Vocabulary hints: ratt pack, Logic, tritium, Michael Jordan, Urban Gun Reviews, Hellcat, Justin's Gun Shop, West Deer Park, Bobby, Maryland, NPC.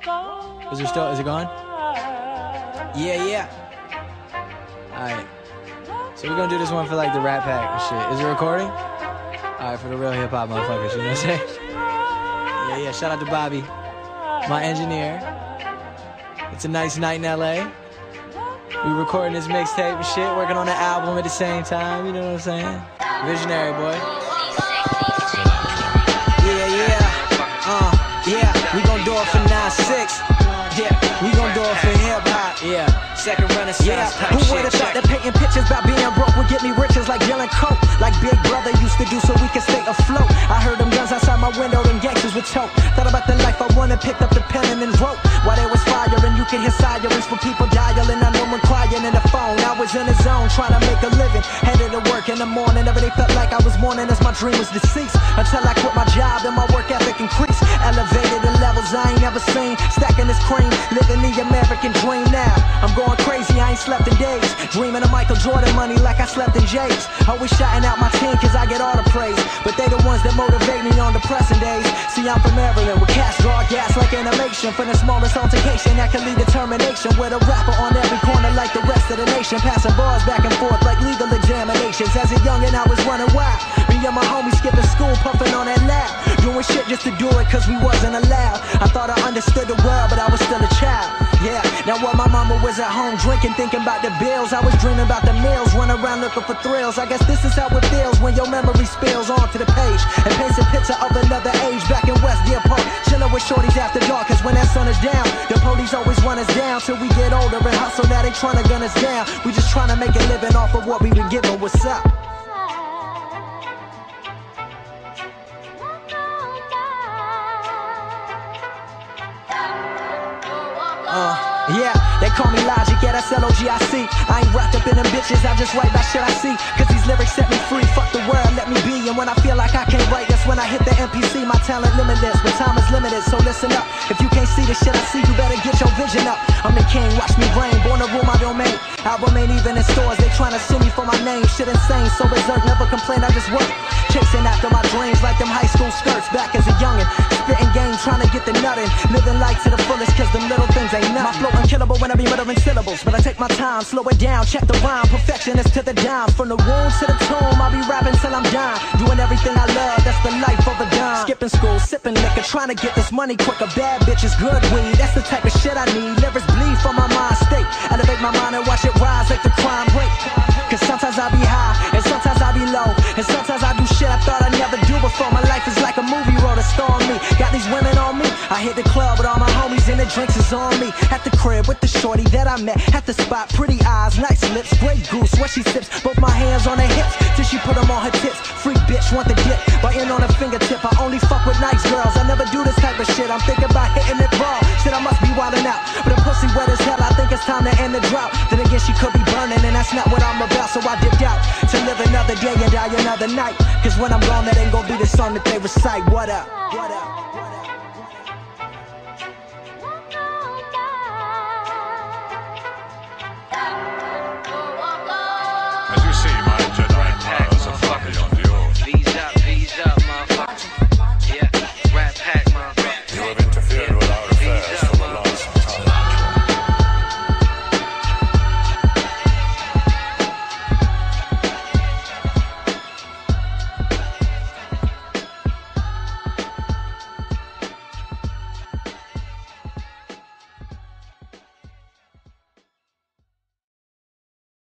Is there still? Is it gone? Yeah, yeah. All right. So we're gonna do this one for like the Rat Pack and shit. Is it recording? All right, for the real hip hop motherfuckers. You know what I'm saying? Yeah, yeah. Shout out to Bobby, my engineer. It's a nice night in LA. We recording this mixtape and shit, working on the album at the same time. You know what I'm saying? Visionary boy. Yeah, yeah. Yeah. We gon' do it for 9-6. Yeah, we gon' do it for hip hop. Yeah, second renaissance. Yeah, who would've thought that painting pictures about being broke would get me riches like Dylan Coke, like Big Brother used to do, so we could stay afloat. I heard them guns outside my window, them gangsters would choke. Thought about the life I wanted, picked up the pen and then wrote. While there was fire, and you could hear sirens for people dialing. I know one crying in the phone. I was in the zone, trying to make a living. Headed to work in the morning, every day felt like I was mourning as my dream was deceased. Until I quit my job and my work ethic increased. Elevated the levels I ain't never seen. Stacking this cream, living the American dream now. I'm going crazy, I ain't slept in days. Dreaming of Michael Jordan money like I slept in J's. Always shouting out my team cause I get all the praise. But they the ones that motivate me on depressing days. See, I'm from Maryland with cash, draw gas like animation. From the smallest altercation that can lead to termination. With a rapper on every corner like the rest of the nation. Passing bars back and forth like legal examinations. As a youngin' I was running wild. Me and my homies skipping school, puffing on that lap. Doing shit just to do it cause we wasn't allowed. I thought I understood the world, but I was still a child. Yeah, now while my mama was at home drinking, thinking about the bills, I was dreaming about the meals, run around looking for thrills. I guess this is how it feels when your memory spills onto the page and paints a picture of another age. Back in West Deer Park, chilling with shorties after dark, cause when that sun is down, the police always run us down. Till we get older and hustle, now they trying to gun us down. We just trying to make a living off of what we been giving. What's up? Yeah, they call me Logic, yeah, that's L-O-G-I-C. I ain't wrapped up in them bitches, I just write about shit I see. Cause these lyrics set me free, fuck the world, let me be. And when I feel like I can't write, that's when I hit the NPC. My talent limitless, but time is limited, so listen up. If you can't see the shit I see, you better get your vision up. I'm the king, watch me reign, born to rule my domain. Album ain't even in stores, they tryna sue me for my name. Shit insane, so berserk, never complain, I just work. Chasing after my dreams like them high school skirts back as a youngin'. Spitting game, tryna get the nuttin'. Living life to the fullest, cause them little things ain't nothing. My flow unkillable when I be muttering syllables, but I take my time, slow it down, check the rhyme. Perfectionist to the dime, from the womb to the tomb, I'll be rapping till I'm dying. Doing everything I love, that's the life of a dime. Skipping school, sipping liquor, trying to get this money quicker. Bad bitches, good weed, that's the type of shit I need. Lyrics bleed for my mind state, elevate my mind and watch it rise like the crime rate. Cause sometimes I be high, and sometimes I be low, and sometimes I do shit I thought I'd never do before. My life is like a movie roll, a star on me. Got these women on me, I hit the club with all my homies and the drinks is on me. At the crib with the shorty that I met at the spot, pretty eyes, nice lips, great goose, what she sips. Both my hands on her hips till she put them on her tips. Freak bitch, want the dip, biting on her fingertip. I only fuck with nice girls, I never do this type of shit. I'm thinking about hitting it raw, shit I must be wildin' out. But the pussy wet as hell, I think it's time to end the drought. Then again she could be burning and that's not what I'm about. So I dipped out to live another day and die another night. Cause when I'm gone that ain't gonna be the song that they recite. What up? What up?